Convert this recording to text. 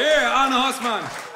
Yeah, Arne Hossmann.